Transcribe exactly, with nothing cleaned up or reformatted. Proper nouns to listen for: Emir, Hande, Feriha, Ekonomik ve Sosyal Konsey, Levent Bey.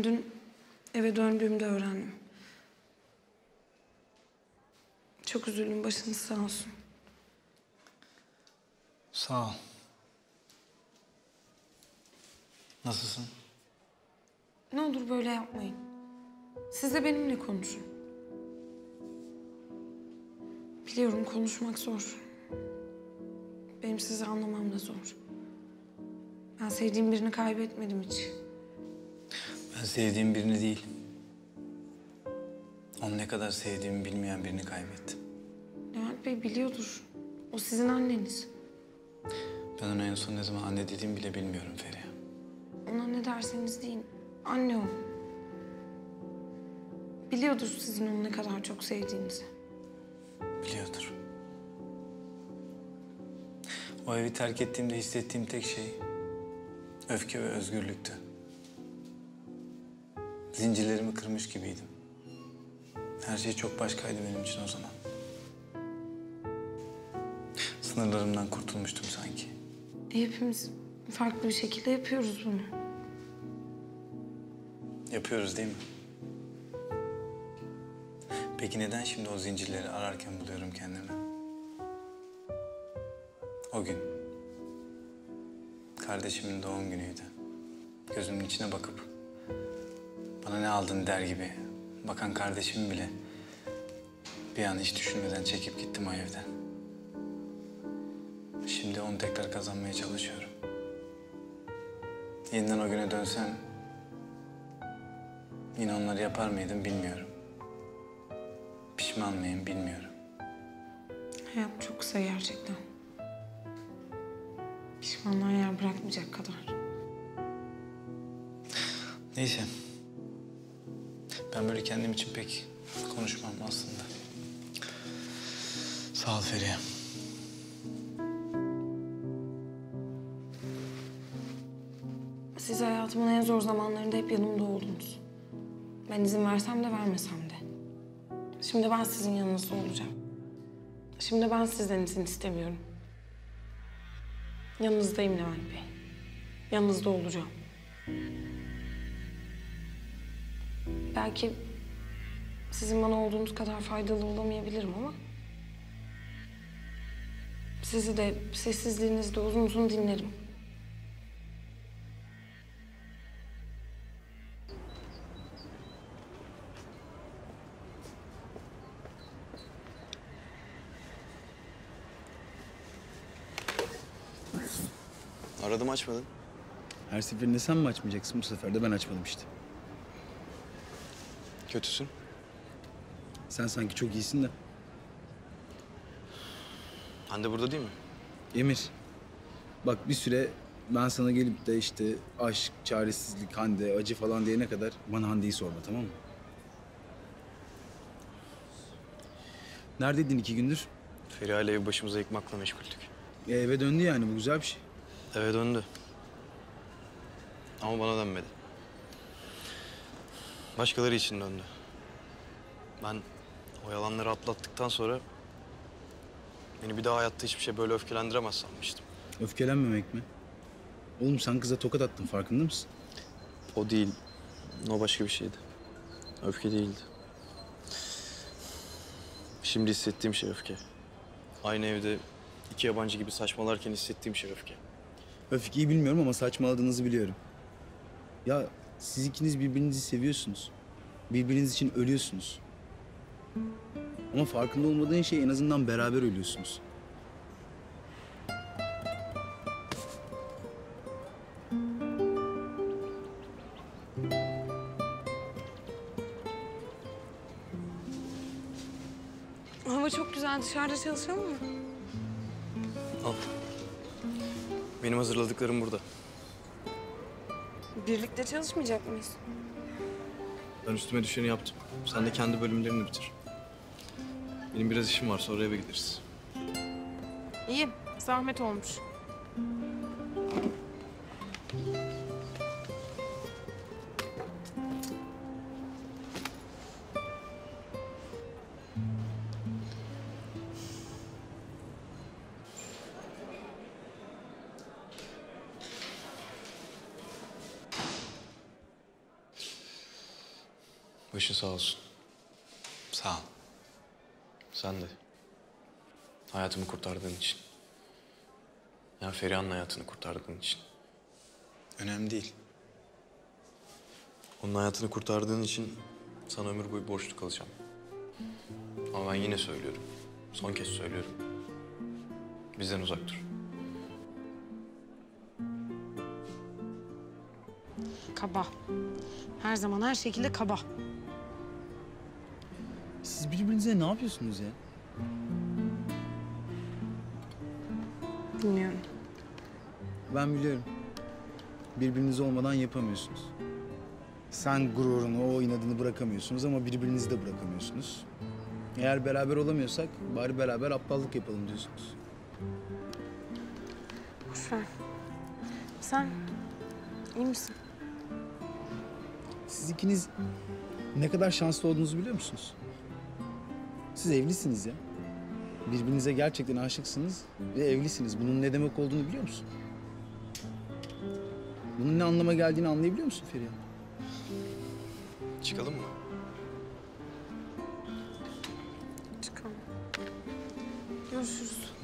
Ben dün eve döndüğümde öğrendim. Çok üzüldüm. Başınız sağ olsun. Sağ ol. Nasılsın? Ne olur böyle yapmayın. Siz de benimle konuşun. Biliyorum konuşmak zor. Benim sizi anlamam da zor. Ben sevdiğim birini kaybetmedim hiç. Ben sevdiğim birini değil. Onu ne kadar sevdiğimi bilmeyen birini kaybettim. Levent Bey biliyordur. O sizin anneniz. Ben ona en son ne zaman anne dediğimi bile bilmiyorum Feriha. Ona ne derseniz deyin. Anne o. Biliyordur sizin onu ne kadar çok sevdiğinizi. Biliyordur. O evi terk ettiğimde hissettiğim tek şey öfke ve özgürlüktü. Zincirlerimi kırmış gibiydim. Her şey çok başkaydı benim için o zaman. Sınırlarımdan kurtulmuştum sanki. E, hepimiz farklı bir şekilde yapıyoruz bunu. Yapıyoruz değil mi? Peki neden şimdi o zincirleri ararken buluyorum kendimi? O gün kardeşimin doğum günüydü. Gözümün içine bakıp bana ne aldın der gibi bakan kardeşimi bile bir an hiç düşünmeden çekip gittim o evden. Şimdi onu tekrar kazanmaya çalışıyorum. Yeniden o güne dönsem yine onları yapar mıydım bilmiyorum. Pişman mıyım bilmiyorum. Hayat çok kısa gerçekten. Pişmanlığa yer bırakmayacak kadar. Neyse. Ben böyle kendim için pek konuşmam aslında. Sağ ol Feriha. Siz hayatımın en zor zamanlarında hep yanımda oldunuz. Ben izin versem de vermesem de. Şimdi ben sizin yanınızda olacağım. Şimdi ben sizden izin istemiyorum. Yanınızdayım Levent Bey. Yanınızda olacağım. Belki sizin bana olduğunuz kadar faydalı olamayabilirim ama sizi de sessizliğinizde uzun uzun dinlerim. Aradım açmadın. Her seferinde sen mi açmayacaksın? Bu sefer de ben açmadım işte. Kötüsün. Sen sanki çok iyisin de. Hande burada değil mi? Emir. Bak bir süre ben sana gelip de işte aşk, çaresizlik, Hande, acı falan diyene kadar bana Hande'yi sorma, tamam mı? Neredeydin iki gündür? Feriha ile evi başımıza yıkmakla meşguldük. E, eve döndü yani, bu güzel bir şey. Eve döndü. Ama bana dönmedi. Başkaları için döndü. Ben o yalanları atlattıktan sonra beni bir daha hayatta hiçbir şey böyle öfkelendiremez sanmıştım. Öfkelenmemek mi? Oğlum sen kıza tokat attın, farkında mısın? O değil. O başka bir şeydi. Öfke değildi. Şimdi hissettiğim şey öfke. Aynı evde iki yabancı gibi saçmalarken hissettiğim şey öfke. Öfkeyi bilmiyorum ama saçmaladığınızı biliyorum. Ya siz ikiniz birbirinizi seviyorsunuz. Birbiriniz için ölüyorsunuz. Ama farkında olmadığın şey en azından beraber ölüyorsunuz. Hava çok güzel. Dışarıda çalışalım mı? Al. Benim hazırladıklarım burada. Birlikte çalışmayacak mıyız? Ben üstüme düşeni yaptım. Sen de kendi bölümlerini bitir. Benim biraz işim var, sonra eve gideriz. İyi, zahmet olmuş. Başın sağ olsun. Sağ ol. Sen de. Hayatımı kurtardığın için. Ya Feriha'nın hayatını kurtardığın için. Önemli değil. Onun hayatını kurtardığın için sana ömür boyu borçlu kalacağım. Ama ben yine söylüyorum. Son kez söylüyorum. Bizden uzak dur. Kaba. Her zaman her şekilde kaba. Siz birbirinize ne yapıyorsunuz ya? Bilmiyorum. Ben biliyorum. Birbiriniz olmadan yapamıyorsunuz. Sen gururunu, o inadını bırakamıyorsunuz ama birbirinizi de bırakamıyorsunuz. Eğer beraber olamıyorsak bari beraber aptallık yapalım diyorsunuz. Boş ver. Sen iyi misin? Siz ikiniz ne kadar şanslı olduğunuzu biliyor musunuz? Siz evlisiniz ya. Birbirinize gerçekten aşıksınız ve evlisiniz. Bunun ne demek olduğunu biliyor musun? Bunun ne anlama geldiğini anlayabiliyor musun Feriha? Çıkalım mı? Çıkalım. Görüşürüz.